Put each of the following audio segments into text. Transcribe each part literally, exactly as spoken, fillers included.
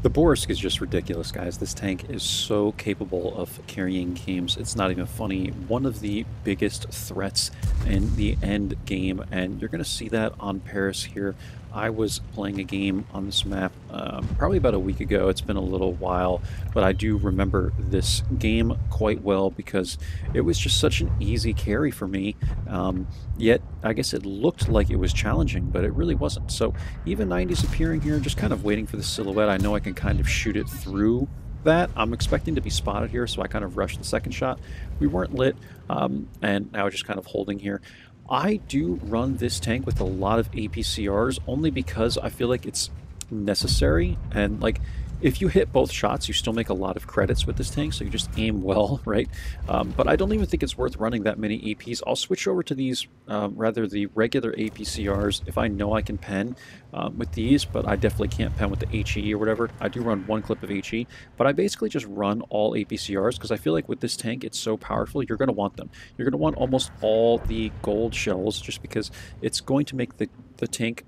The Bourrasque is just ridiculous, guys. This tank is so capable of carrying games. It's not even funny. One of the biggest threats in the end game, and you're going to see that on Paris here. I was playing a game on this map um, probably about a week ago. It's been a little while, but I do remember this game quite well because it was just such an easy carry for me. Um, yet, I guess it looked like it was challenging, but it really wasn't. So, Even ninety's appearing here, just kind of waiting for the silhouette. I know I can kind of shoot it through that. I'm expecting to be spotted here, so I kind of rushed the second shot. We weren't lit, um, and now just kind of holding here. I do run this tank with a lot of A P C Rs only because I feel like it's necessary, and like if you hit both shots you still make a lot of credits with this tank, so you just aim well, right? Um, but I don't even think it's worth running that many A Ps. I'll switch over to these um, rather the regular A P C Rs if I know I can pen um, with these, but I definitely can't pen with the H E or whatever. I do run one clip of H E, but I basically just run all A P C Rs because I feel like with this tank it's so powerful you're going to want them. You're going to want almost all the gold shells just because it's going to make the, the tank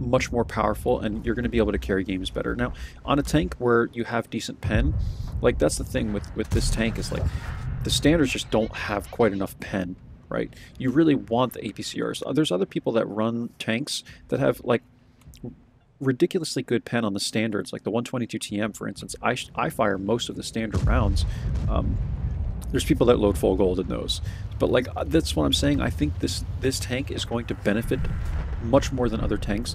much more powerful, and you're going to be able to carry games better. Now, on a tank where you have decent pen, like that's the thing with, with this tank is like the standards just don't have quite enough pen, right? You really want the A P C Rs. There's other people that run tanks that have like ridiculously good pen on the standards, like the one twenty-two T M, for instance. I, I fire most of the standard rounds. Um, There's people that load full gold in those, but like that's what I'm saying. I think this this tank is going to benefit much more than other tanks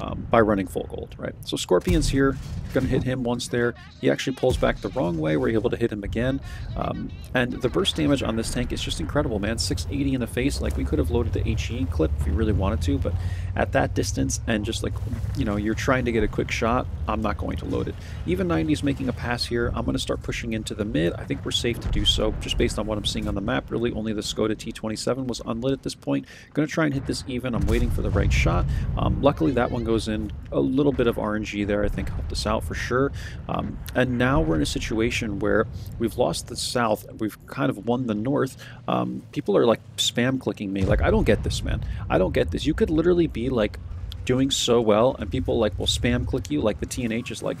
um, by running full gold, right? So Scorpion's here, gonna hit him once there. He actually pulls back the wrong way. We're able to hit him again, um, and the burst damage on this tank is just incredible, man. six eighty in the face. Like we could have loaded the H E clip if we really wanted to, but at that distance and just like you know, you're trying to get a quick shot. I'm not going to load it. Even ninety's making a pass here. I'm going to start pushing into the mid. I think we're safe to do so just based on what I'm seeing on the map. Really, only the Skoda T twenty-seven was unlit at this point. Going to try and hit this even. I'm waiting for the right shot. Um, luckily, that one goes in. A little bit of R N G there, I think, helped us out for sure. Um, and now we're in a situation where we've lost the south, we've kind of won the north. Um, people are like spam clicking me. Like, I don't get this, man. I don't get this. You could literally be like doing so well and people like will spam click you. Like the T N H is like,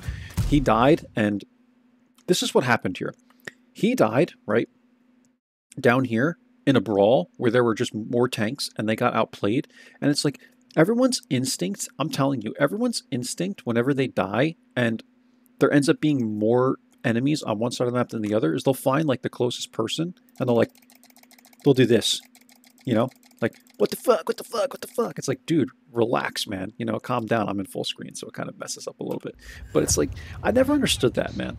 he died, and this is what happened here. He died, right? Down here in a brawl where there were just more tanks and they got outplayed. And it's like, everyone's instinct, I'm telling you, everyone's instinct whenever they die and there ends up being more enemies on one side of the map than the other is they'll find like the closest person and they'll like, they'll do this, you know, like, what the fuck, what the fuck, what the fuck? It's like, dude, relax, man, you know, calm down. I'm in full screen, so it kind of messes up a little bit. But it's like, I never understood that, man.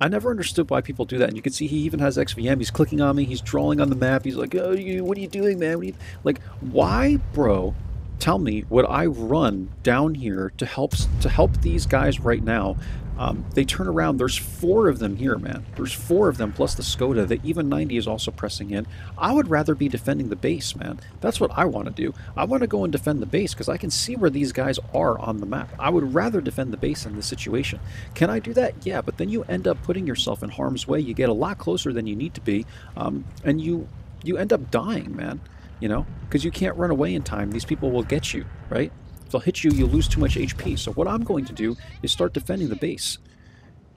I never understood why people do that. And you can see he even has X V M. He's clicking on me. He's drawing on the map. He's like, oh, you, what are you doing, man? What are you? Like, why, bro? Tell me, would I run down here to help to help these guys right now? Um, they turn around. There's four of them here, man. There's four of them plus the Skoda. The Even ninety is also pressing in. I would rather be defending the base, man. That's what I want to do. I want to go and defend the base because I can see where these guys are on the map. I would rather defend the base in this situation. Can I do that? Yeah, but then you end up putting yourself in harm's way. You get a lot closer than you need to be, um, and you you end up dying, man. You know, because you can't run away in time. These people will get you, right? If they'll hit you, you'll lose too much H P. So what I'm going to do is start defending the base.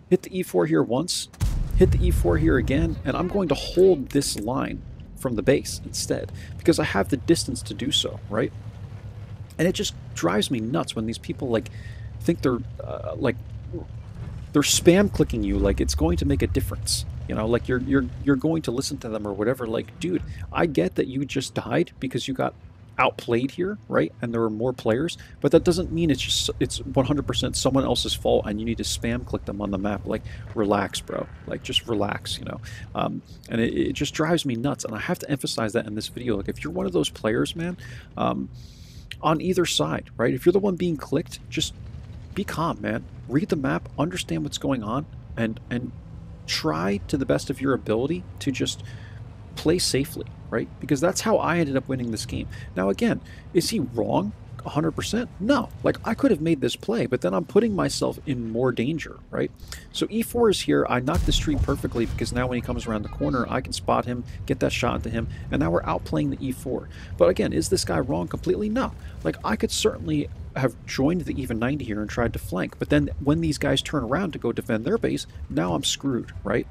Hit the E four here once, hit the E four here again, and I'm going to hold this line from the base instead because I have the distance to do so, right? And it just drives me nuts when these people, like, think they're, uh, like, they're spam clicking you like it's going to make a difference. You know, like you're you're you're going to listen to them or whatever. Like, dude, I get that you just died because you got outplayed here, right? And there were more players, but that doesn't mean it's just it's one hundred percent someone else's fault and you need to spam click them on the map. Like, relax, bro. Like, just relax, you know. Um, and it, it just drives me nuts. And I have to emphasize that in this video. Like, if you're one of those players, man, um, on either side, right? If you're the one being clicked, just be calm, man. Read the map, understand what's going on, and and. try to the best of your ability to just play safely, right? Because that's how I ended up winning this game. Now, again, is he wrong? one hundred percent? No. Like, I could have made this play, but then I'm putting myself in more danger, right? So E four is here. I knocked this tree perfectly because now when he comes around the corner, I can spot him, get that shot into him, and now we're outplaying the E four. But again, is this guy wrong completely? No. Like, I could certainly have joined the even ninety here and tried to flank, but then when these guys turn around to go defend their base, now I'm screwed, right?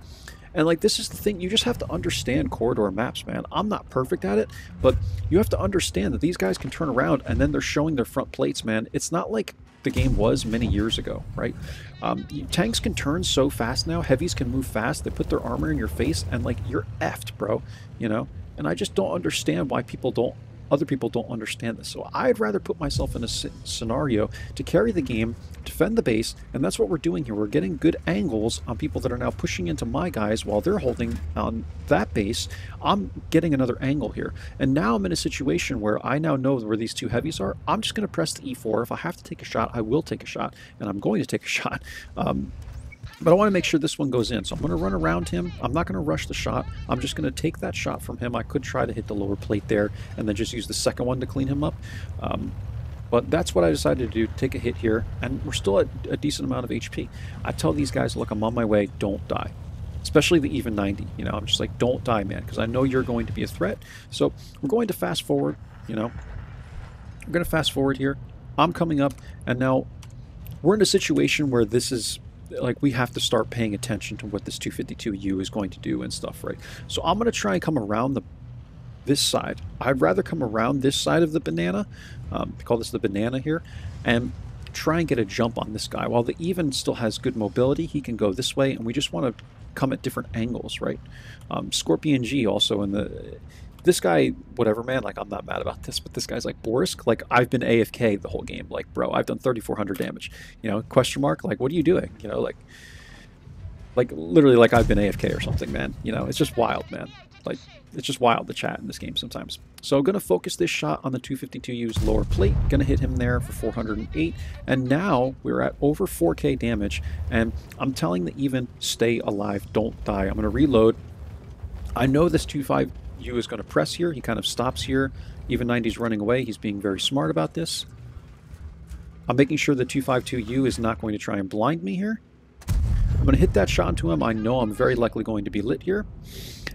And like, this is the thing, you just have to understand corridor maps, man. I'm not perfect at it, but you have to understand that these guys can turn around and then they're showing their front plates, man. It's not like the game was many years ago, right? Um, tanks can turn so fast now, heavies can move fast, they put their armor in your face, and like, you're effed, bro, you know? And I just don't understand why people don't, other people don't understand this. So I'd rather put myself in a scenario to carry the game, defend the base, and that's what we're doing here. We're getting good angles on people that are now pushing into my guys while they're holding on that base. I'm getting another angle here. And now I'm in a situation where I now know where these two heavies are. I'm just going to press the E four. If I have to take a shot, I will take a shot, and I'm going to take a shot. Um, But I want to make sure this one goes in, so I'm going to run around him. I'm not going to rush the shot. I'm just going to take that shot from him. I could try to hit the lower plate there and then just use the second one to clean him up. Um, but that's what I decided to do, take a hit here, and we're still at a decent amount of H P. I tell these guys, look, I'm on my way, don't die. Especially the even ninety, you know, I'm just like, don't die, man, because I know you're going to be a threat. So we're going to fast forward, you know. We're going to fast forward here. I'm coming up, and now we're in a situation where this is... like, we have to start paying attention to what this two fifty-two U is going to do and stuff, right? So I'm going to try and come around the this side. I'd rather come around this side of the banana, um, call this the banana here, and try and get a jump on this guy. While the even still has good mobility, he can go this way, and we just want to come at different angles, right? Um, Scorpion G also in the... This guy, whatever, man, like, I'm not mad about this, but this guy's like, Bourrasque, like, I've been A F K the whole game. Like, bro, I've done thirty-four hundred damage. You know, question mark, like, what are you doing? You know, like, like, literally, like, I've been A F K or something, man. You know, it's just wild, man. Like, it's just wild, the chat in this game sometimes. So I'm going to focus this shot on the two fifty-two U's lower plate. Going to hit him there for four hundred eight. And now we're at over four K damage. And I'm telling the even, stay alive, don't die. I'm going to reload. I know this two fifty-two U is going to press here. He kind of stops here. Even ninety's running away. He's being very smart about this. I'm making sure the two fifty-two U is not going to try and blind me here. I'm going to hit that shot into him. I know I'm very likely going to be lit here.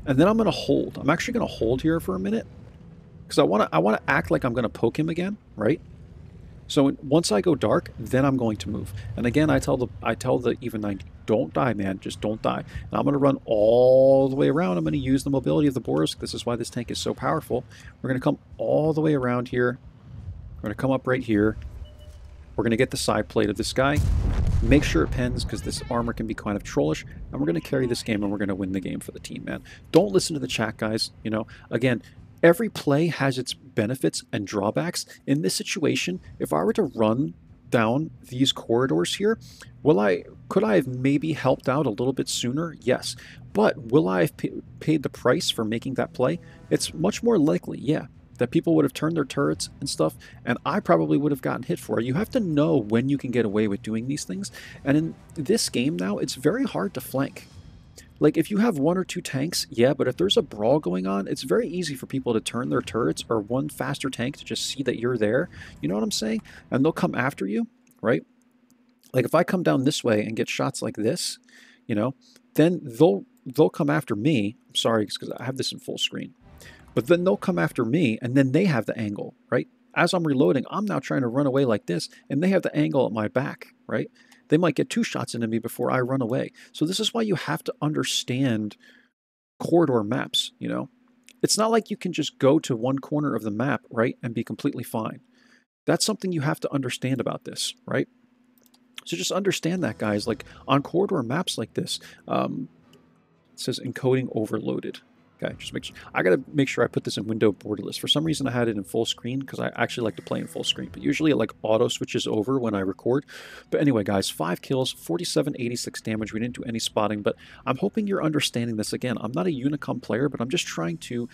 And then I'm going to hold. I'm actually going to hold here for a minute because I want to I want to act like I'm going to poke him again, right? So once I go dark, then I'm going to move. And again, I tell the I tell the even ninety, don't die, man, just don't die. And I'm going to run all the way around. I'm going to use the mobility of the Bourrasque. This is why this tank is so powerful. We're going to come all the way around here. We're going to come up right here. We're going to get the side plate of this guy. Make sure it pens because this armor can be kind of trollish. And we're going to carry this game and we're going to win the game for the team, man. Don't listen to the chat, guys. You know, again, every play has its benefits and drawbacks. In this situation, if I were to run down these corridors here, will I could I have maybe helped out a little bit sooner? Yes. But will I have paid the price for making that play? It's much more likely, yeah, that people would have turned their turrets and stuff, and I probably would have gotten hit for it. You have to know when you can get away with doing these things. And in this game now, it's very hard to flank. Like, if you have one or two tanks, yeah, but if there's a brawl going on, it's very easy for people to turn their turrets or one faster tank to just see that you're there. You know what I'm saying? And they'll come after you, right? Like, if I come down this way and get shots like this, you know, then they'll they'll come after me. I'm sorry, because I have this in full screen. But then they'll come after me, and then they have the angle, right? As I'm reloading, I'm now trying to run away like this, and they have the angle at my back, right? They might get two shots into me before I run away. So this is why you have to understand corridor maps, you know? It's not like you can just go to one corner of the map, right, and be completely fine. That's something you have to understand about this, right? So just understand that, guys. Like, on corridor maps like this, um, it says encoding overloaded. Okay, just make sure. I gotta make sure I put this in window borderless. For some reason, I had it in full screen because I actually like to play in full screen. But usually, it like auto switches over when I record. But anyway, guys, five kills, forty-seven eighty-six damage. We didn't do any spotting, but I'm hoping you're understanding this. Again, I'm not a Unicom player, but I'm just trying to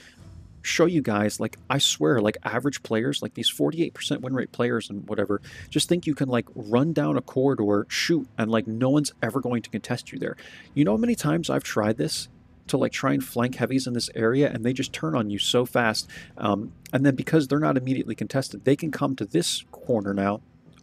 show you guys, like, I swear, like, average players, like these forty-eight percent win rate players and whatever, just think you can, like, run down a corridor, shoot, and, like, no one's ever going to contest you there. You know how many times I've tried this? to like try and flank heavies in this area, and they just turn on you so fast. Um, and then because they're not immediately contested, they can come to this corner now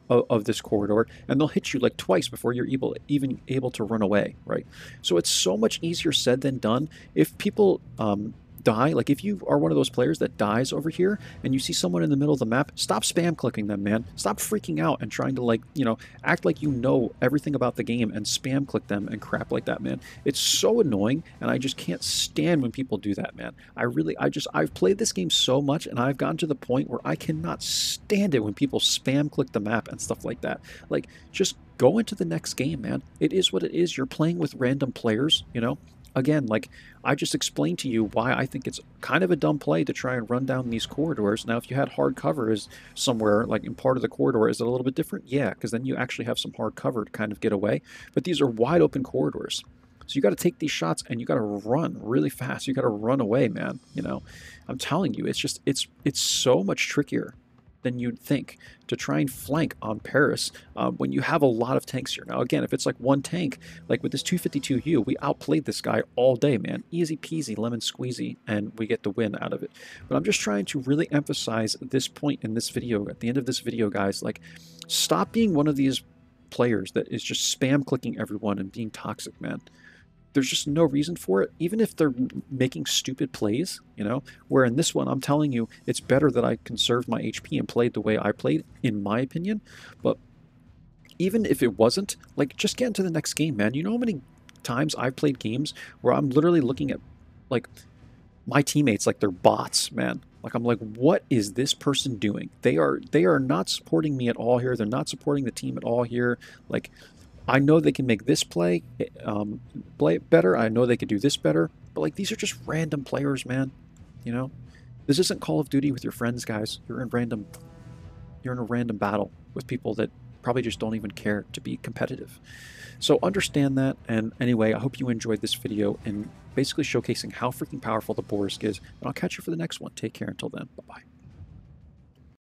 of, of this corridor, and they'll hit you like twice before you're able, even able to run away, right? So it's so much easier said than done. If people um, die, like if you are one of those players that dies over here and you see someone in the middle of the map, stop spam clicking them, man. Stop freaking out and trying to like, you know, act like you know everything about the game and spam click them and crap like that, man. It's so annoying, and I just can't stand when people do that, man. I really, I just, I've played this game so much, and I've gotten to the point where I cannot stand it when people spam click the map and stuff like that. Like, just go into the next game, man. It is what it is. You're playing with random players, you know. Again, like I just explained to you why I think it's kind of a dumb play to try and run down these corridors. Now, if you had hard cover is somewhere, like in part of the corridor, is it a little bit different? Yeah, because then you actually have some hard cover to kind of get away. But these are wide open corridors. So you got to take these shots and you got to run really fast. You got to run away, man. You know, I'm telling you, it's just, it's, it's so much trickier than you'd think to try and flank on Paris um, when you have a lot of tanks here. Now, again, if it's like one tank, like with this two fifty-two U, we outplayed this guy all day, man. Easy peasy, lemon squeezy, and we get the win out of it. But I'm just trying to really emphasize this point in this video, at the end of this video, guys. Like, stop being one of these players that is just spam clicking everyone and being toxic, man. There's just no reason for it, even if they're making stupid plays, you know, where in this one, I'm telling you, it's better that I conserved my H P and played the way I played, in my opinion. But even if it wasn't, like, just get into the next game, man. You know how many times I've played games where I'm literally looking at, like, my teammates like they're bots, man. Like, I'm like, what is this person doing? They are, they are not supporting me at all here. They're not supporting the team at all here. Like, I know they can make this play, um, play better. I know they could do this better. But, like, these are just random players, man. You know? This isn't Call of Duty with your friends, guys. You're in random... You're in a random battle with people that probably just don't even care to be competitive. So understand that. And anyway, I hope you enjoyed this video and basically showcasing how freaking powerful the Bourrasque is. And I'll catch you for the next one. Take care until then. Bye-bye.